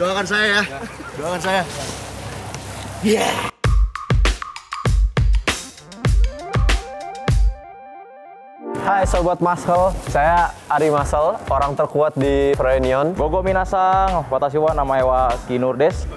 Doakan saya ya. Doakan saya. Yeah. Hai Sobat Muscle, saya Ari Muscle, orang terkuat di Froyonion. Gogo minasang, watashi wa namae wa Kinur desu.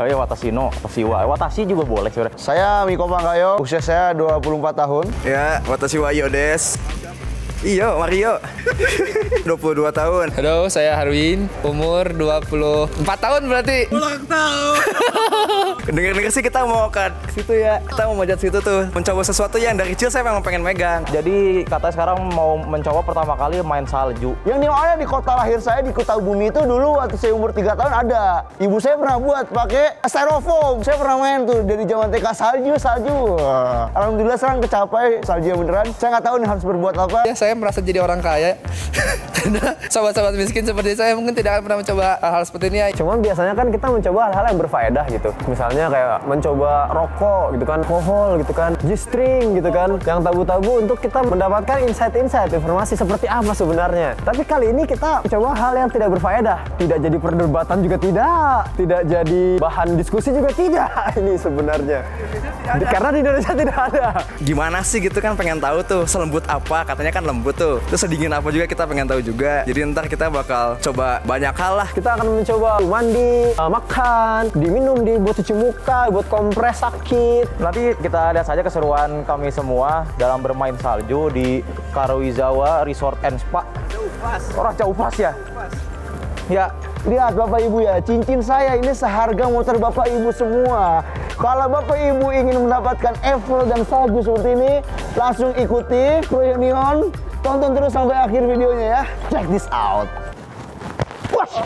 Oh iya, watashi no, watashi wa. Watashi juga boleh sebenarnya. Saya Miko Pangkayo, usia saya 24 tahun. Ya, watashi wa yo desu. Iyo, Mario. 22 tahun. Halo, saya Harwin, umur 24 tahun berarti. Ulang tahun. Dengar-dengar sih kita mau ke situ ya. Kita mau manjat situ tuh, mencoba sesuatu yang dari kecil saya memang pengen megang. Jadi katanya sekarang mau mencoba pertama kali main salju. Yang dimana di kota lahir saya, di Kota Bumi itu dulu waktu saya umur 3 tahun ada. Ibu saya pernah buat pakai styrofoam. Saya pernah main tuh dari zaman TK salju. Alhamdulillah sekarang kecapai salju beneran. Saya nggak tahu nih harus berbuat apa. Ya, saya merasa jadi orang kaya karena sobat-sobat miskin seperti saya mungkin tidak akan pernah mencoba hal-hal seperti ini. Cuman biasanya kan kita mencoba hal-hal yang berfaedah gitu, misalnya kayak mencoba rokok gitu kan, alkohol gitu kan, G-string gitu kan, yang tabu-tabu untuk kita mendapatkan insight-insight informasi seperti apa sebenarnya. Tapi kali ini kita coba hal yang tidak berfaedah, tidak jadi perdebatan juga tidak jadi bahan diskusi juga tidak. Ini sebenarnya karena di Indonesia tidak ada. Gimana sih gitu kan, pengen tahu tuh selembut apa, katanya kan lembut tuh, terus sedingin apa juga kita pengen tahu juga. Jadi ntar kita bakal coba banyak hal lah. Kita akan mencoba mandi, makan, diminum, dibuat cuci muka, buat kompres sakit. Nanti kita lihat saja keseruan kami semua dalam bermain salju di Karuizawa Resort and Spa. Raja Upas ya? Ya, lihat Bapak Ibu ya, cincin saya ini seharga motor Bapak Ibu semua. Kalau Bapak Ibu ingin mendapatkan Eiffel dan salju seperti ini, langsung ikuti Froyonion, tonton terus sampai akhir videonya ya. Check this out. Wash.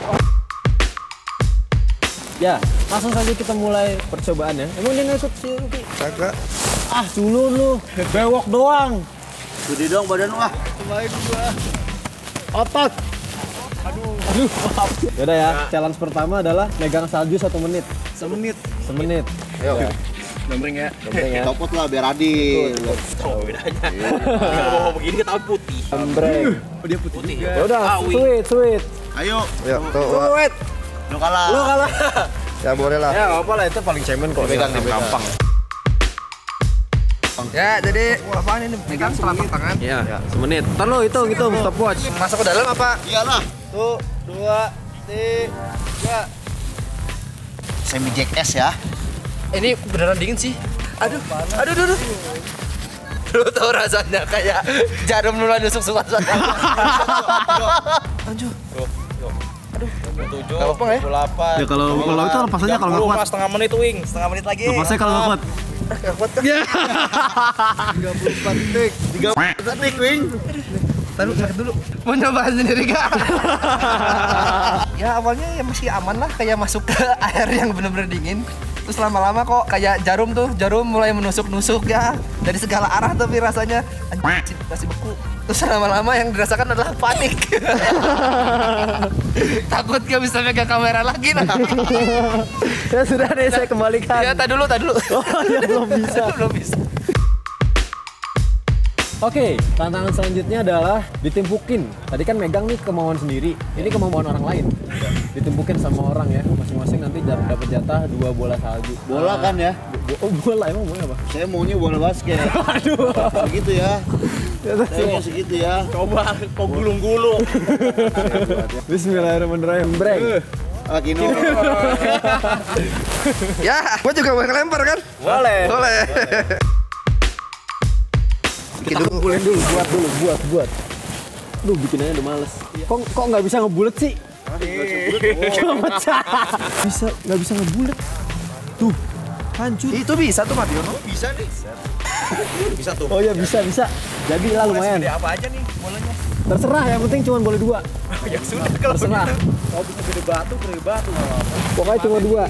Ya, langsung saja kita mulai percobaannya. Emang dia ngesut sih, Uki? Kagak. Ah, dulu lu, bewok doang. Gede dong badan lu ah. Kembali dulu ah. Otot. Aduh, maaf. Yaudah ya, challenge pertama adalah megang salju 1 menit. 1 menit? 1 menit. Ayo, nomring ya. Copot lah, biar adil. Copot bedanya. Kalau mau begini ketahuan putih. Nomring. Oh, dia putih juga. Yaudah, sweet. Ayo. Sweet. Lu kalah. Ya boleh lah. Ya, gak apa lah, itu paling cemen kok. Megang tim gampang. Ya, jadi apaan ini? Megang telapak tangan? Iya, 1 menit. Ntar lo hitung stopwatch. Masuk ke dalam apa? Iyalah. 1, 2, 3. Semi Jack S ya. Ini beneran dingin sih. Aduh. Lu tau rasanya kayak jarum nular nusuk-nusuk. Lanjut. Aduh. 7. Gak apa-apa ya? 8. Ya kalau itu lepasnya kalau nggak kuat. 1/2 menit wing. 1/2 menit lagi. Lepasnya kalau nggak kuat. Nggak kuat kan? 34 detik. 34 detik wing. Taruh sakit dulu. Mau coba sendiri kak? Ya awalnya ya masih aman lah, kayak masuk ke air yang benar-benar dingin. Terus lama-lama kok kayak jarum mulai menusuk-nusuk ya. Dari segala arah tapi rasanya anjir, masih beku. Terus lama-lama yang dirasakan adalah panik. Takut gak bisa megang kamera lagi nah. Ya sudah deh, saya kembalikan. Ya tak dulu. Oh ya belum bisa. Oke, tantangan selanjutnya adalah ditimpukin. Tadi kan megang nih kemauan sendiri, ini kemauan orang lain. Ditimpukin sama orang ya, masing-masing nanti dapat jatah 2 bola salju. Bola kan ya? Oh bola, emang bola apa? Saya maunya bola basket. Aduh. Segitu ya. Saya mau segitu ya. Coba, kok gulung-gulung. Bismillahirrahmanirrahim. Breng. Kino. Ya, gua juga boleh lempar kan? Boleh. Kita kumpulin dulu, buat. Duh, bikinannya udah males. Kok nggak bisa ngebulet sih? Nggak bisa ngebulet. Tuh, hancur. Itu bisa tuh, Mariono. Bisa nih. Bisa tuh. Oh iya, bisa. Jadi lah lumayan. Boleh apa aja nih bolanya? Terserah, yang penting cuma boleh 2. Ya sudah, kalau terserah. Kalau bisa gede batu. Pokoknya cuma 2.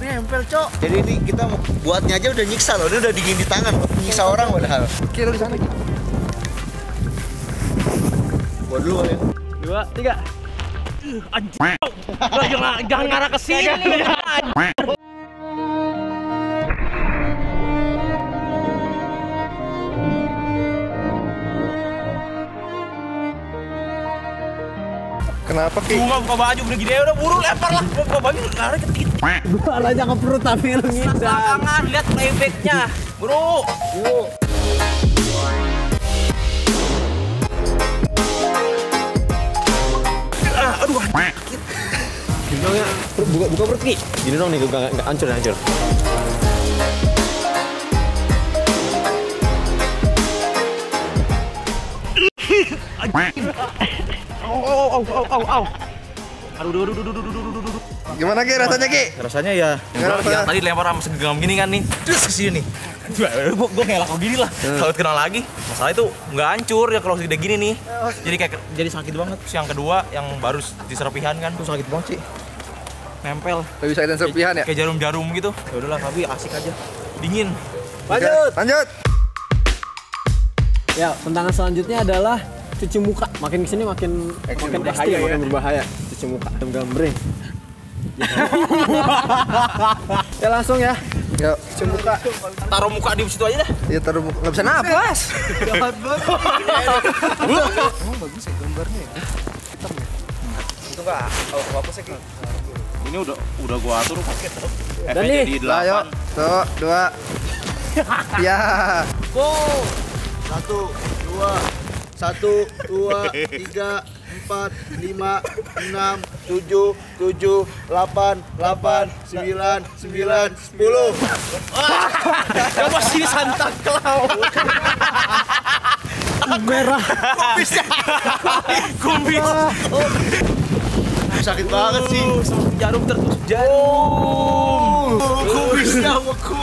Nempel cok. Jadi ini kita buatnya aja udah nyiksa loh, ini udah dingin di tangan, nyiksa orang padahal. Kira di sana. Buat dulu ya. 2, 3. Anjir. Jangan ngarah ke sini. Kenapa, Ki? Buka baju, udah gini udah buru lempar lah. Buka baju, lari ketik. Baranya ke perut tapi lu ngidam. Tangan, lihat playbacknya. Bro. Yuk. Aduh, sakit. Gimana ya? Buka perut, Ki. Gini dong nih, nggak hancur. Au. Aduh. Gimana, Ki, rasanya, Ki? Rasanya ya. Tadi lempar sama segenggam gini kan nih. Terus ke sini. Gue ngelak kok gini lah. Kalau kenal lagi, masalah itu nggak hancur ya kalau segede gini nih. Jadi kayak sakit banget. Terus yang kedua yang baru diserpihan kan, tuh sakit banget sih. Nempel. Lebih sakitan serpihan ya? Kayak jarum-jarum gitu. Ya udahlah, tapi asik aja. Dingin. Lanjut. Ya, tantangan selanjutnya adalah cuci muka. Makin kesini makin bahaya, makin berbahaya. Cuci muka, gambreng. Ya langsung ya. Yuk, cuci muka. Taruh muka di situ aja dah. Iya, taruh muka. Nggak bisa napas. Jahat banget. Emang bagus ya gambarnya ya? Hitam ya? Itu nggak apa-apa sih. Ini udah gua atur pakai tuh. Efeknya jadi 8. Ayo, 1, 2. Ya. Go. 1, 2, 3, 4, 5, 6, 7, 8, 9, 10. Kamu masih di Santa Claus. Merah. Kumis. Sakit banget sih. Jarum tertusuk jarum. Kumisnya beku.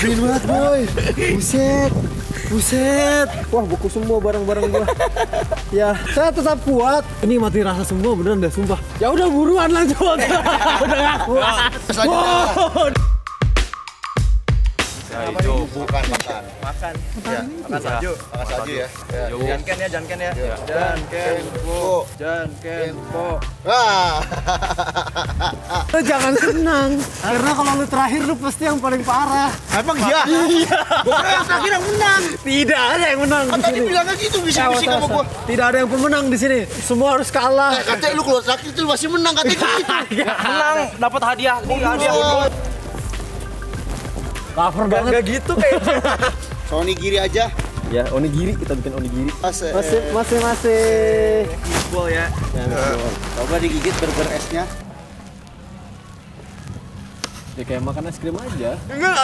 Keren banget, boy. Buset. Wah, beku semua barang-barang gua. Ya, saya tetap kuat. Ini mati rasa semua beneran dah, sumpah. Ya udah buruan lanjut. Udah ngaku. Itu bukan makan. Ya, makan salju. Makan salju ya. Janken ya. Janken po. Wah. Lu jangan senang. Karena kalau lu terakhir lu pasti yang paling parah. Emang iya? Iya. Gua yang terakhir yang menang. Tidak ada yang menang di sini. Tadi bilangnya gitu bisik-bisik sama gua. Tidak ada yang pemenang di sini. Semua harus kalah. Katanya lu kalau terakhir itu masih menang katanya gitu. Menang dapat hadiah. Ini hadiah. Laper banget. Gak gitu kayaknya. So, onigiri aja. Ya, onigiri. Kita bikin onigiri. Masih. Kipul ya. Coba digigit burger esnya. Ya kayak makan es krim aja. Enggak.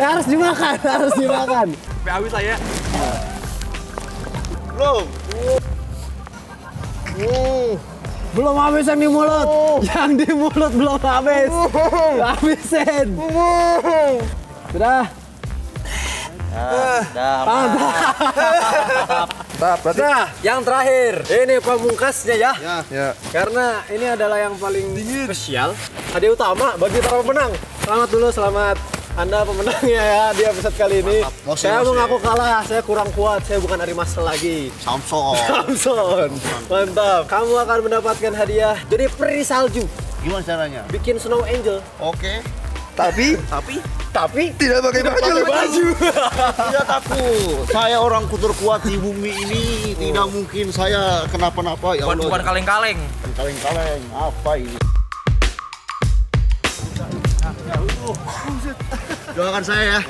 Harus dimakan. Sampai habis lah ya. Belum habis yang di mulut. Yang di mulut belum habis. Habisin. Sudah. Nah, yang terakhir. Ini pamungkasnya ya. Ya. Karena ini adalah yang paling spesial. Hadiah utama bagi para pemenang. Selamat. Anda pemenangnya ya di episode kali ini. Masa, saya mengaku kalah, saya kurang kuat, saya bukan Ari Muscle lagi. Samson. Mantap. Kamu akan mendapatkan hadiah jadi peri salju. Gimana caranya? Bikin snow angel. Oke. Tapi tidak pakai baju. Tidak takut. Saya orang kutur kuat di bumi ini. Tidak mungkin saya kenapa-napa. Ya Allah. Bukan kaleng-kaleng. Kaleng-kaleng. Apa ini? Doakan saya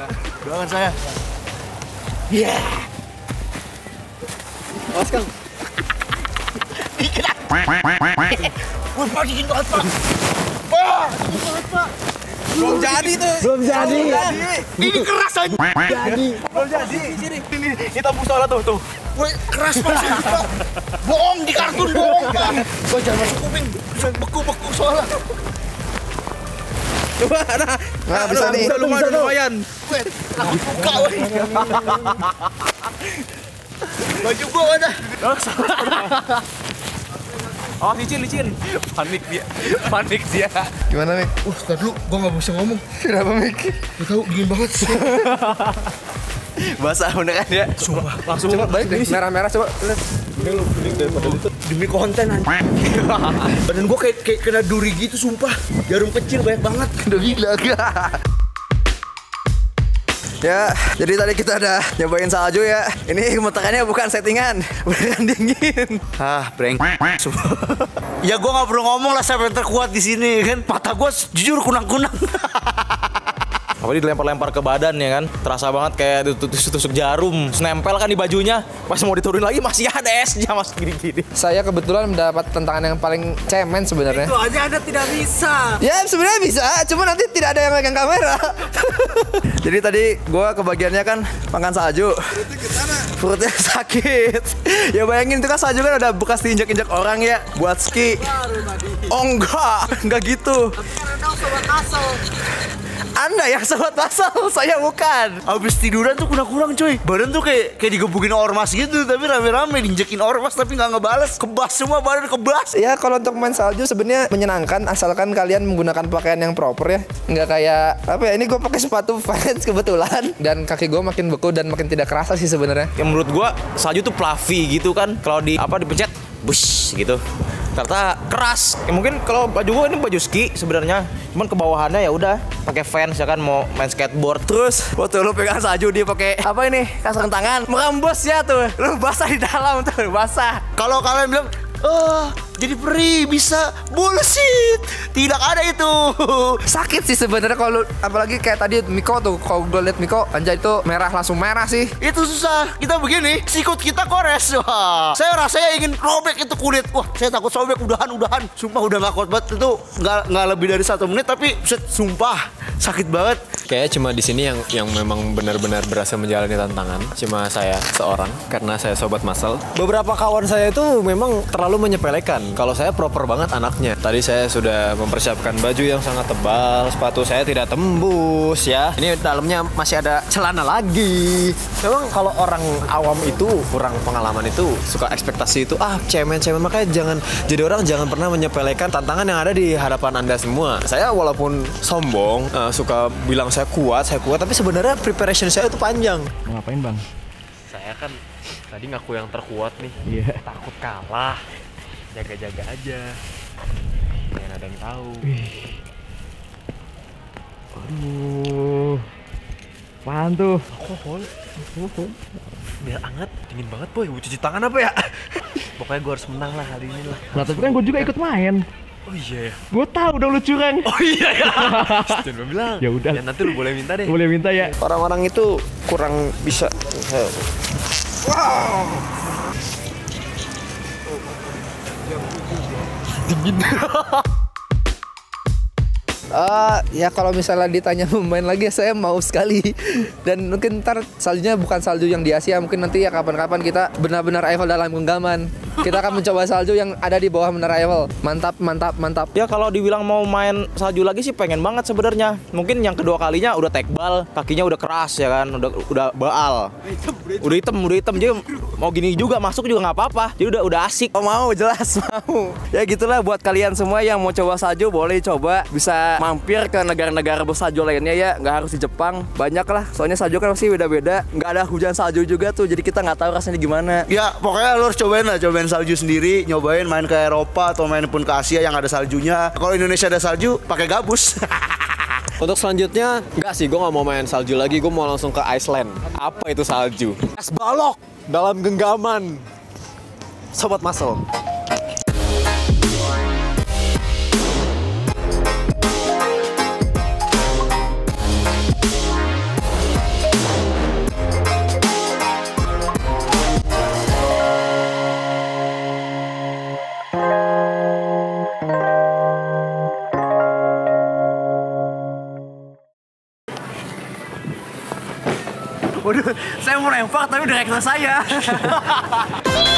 ya. Iya. Awas, Kang. Dikira. Wah, Pak, dikit banget, Pak. Belum jadi. Ini keras aja. Belum jadi. Ini kita busola tuh. Wah, keras banget, Pak. Bohong di kartun, bohong, Pak. Gua jangan masuk kuping. Beku soalnya. Coba ada. Nah, bisa nih. Lumayan. Wait, aku buka. Baju gua mana? Oh, licin. Panik dia. Gimana, Mik? Tadi lu gua enggak bisa ngomong. Kenapa, Mik? Gak tahu, dingin banget. Basah beneran ya. Coba langsung balik deh. Merah-merah coba. Lu pening daripada itu. Demi konten anjing. Badan gua kayak kena duri gitu sumpah. Jarum kecil banyak banget. Udah gila. Ya, jadi tadi kita udah nyobain salju ya. Ini gemetakannya bukan settingan, beneran dingin. Ah, prank. Ya gue nggak perlu ngomong lah siapa yang terkuat di sini kan. Mata gue jujur kunang-kunang. Apalagi dilempar-lempar ke badan ya kan, terasa banget kayak ditusuk-tusuk jarum, nempel kan di bajunya, pas mau diturunin lagi masih ada esnya, masih gini-gini. Saya kebetulan mendapat tantangan yang paling cemen sebenarnya. Itu aja Anda tidak bisa. Ya sebenarnya bisa, cuma nanti tidak ada yang megang kamera. Jadi tadi gue kebagiannya kan makan salju. Perutnya sakit. Ya bayangin itu kan salju kan ada bekas diinjak-injak orang ya buat ski. Oh enggak gitu. Anda yang sobat pasal, saya bukan. Abis tiduran tuh kurang-kurang coy. Badan tuh kayak digebukin ormas gitu, tapi rame-rame diinjekin ormas tapi nggak ngebales. Kebas semua, badan kebas. Ya kalau untuk main salju sebenarnya menyenangkan asalkan kalian menggunakan pakaian yang proper ya. Nggak kayak apa ya? Ini gue pakai sepatu fans kebetulan dan kaki gue makin beku dan makin tidak kerasa sih sebenarnya. Yang menurut gue salju tuh fluffy gitu kan. Kalau dipencet, bush gitu. Ternyata keras. Ya, mungkin kalau baju gue ini baju ski sebenarnya, cuman kebawahannya ya udah pakai fans ya kan mau main skateboard. Terus waktu lu pegang salju dia pakai apa ini? Kasar tangan. Merembes ya tuh. Lu basah di dalam tuh, basah. Kalau kalian bilang, "Oh, jadi perih bisa bullshit." Tidak ada itu. Sakit sih sebenarnya kalau apalagi kayak tadi Miko tuh, kalau gue liat Miko anjay itu merah langsung merah sih. Itu susah. Kita begini, sikut kita kores. Wah. Saya rasanya ingin robek itu kulit. Wah, saya takut sobek udahan. Sumpah udah gak kuat banget itu nggak lebih dari 1 menit tapi sumpah sakit banget. Kayaknya cuma di sini yang memang benar-benar berhasil menjalani tantangan cuma saya seorang karena saya sobat muscle. Beberapa kawan saya itu memang terlalu menyepelekan. Kalau saya proper banget anaknya. Tadi saya sudah mempersiapkan baju yang sangat tebal, sepatu saya tidak tembus ya. Ini dalamnya masih ada celana lagi. Memang kalau orang awam itu kurang pengalaman itu suka ekspektasi itu cemen-cemen, makanya jadi orang jangan pernah menyepelekan tantangan yang ada di hadapan Anda semua. Saya walaupun sombong suka bilang saya kuat, tapi sebenarnya preparation saya itu panjang. Ngapain bang? Saya kan tadi ngaku yang terkuat nih. Yeah. Takut kalah. Jaga-jaga aja, jangan ada yang tahu. Aduh, apaan tuh? Alkohol, biar anget, dingin banget boy. Mau cuci tangan apa ya? Pokoknya gue harus menang lah kali ini lah. Nah tapi kan gue juga ikut main. Oh iya ya. Gue tahu udah lu curang. Oh iya ya. Setelah bilang. Ya udah. Ya nanti lu boleh minta deh. Boleh minta ya. Orang-orang itu kurang bisa. Wow. Ya kalau misalnya ditanya main lagi saya mau sekali. Dan mungkin ntar saljunya bukan salju yang di Asia. Mungkin nanti ya kapan-kapan kita benar-benar Eiffel dalam genggaman. Kita akan mencoba salju yang ada di bawah Menara Eiffel. Mantap. Ya kalau dibilang mau main salju lagi sih pengen banget sebenarnya. Mungkin yang kedua kalinya udah tekbal, kakinya udah keras ya kan, udah baal. Udah hitam jadi mau gini juga masuk juga nggak apa-apa. Jadi udah asik. Mau jelas mau. Ya gitulah buat kalian semua yang mau coba salju boleh coba, bisa mampir ke negara-negara bersalju lainnya ya, nggak harus di Jepang, banyak lah. Soalnya salju kan masih beda-beda, nggak ada hujan salju juga tuh, jadi kita nggak tahu rasanya gimana. Ya pokoknya lo harus cobain lah, cobain salju sendiri, nyobain main ke Eropa atau main pun ke Asia yang ada saljunya. Kalau Indonesia ada salju, pakai gabus. Untuk selanjutnya, nggak sih, gue nggak mau main salju lagi, gue mau langsung ke Iceland. Apa itu salju? Es balok dalam genggaman, sobat muscle. Waduh, saya mau lempar tapi direktur saya.